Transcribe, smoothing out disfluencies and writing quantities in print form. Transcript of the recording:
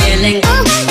menggeleng.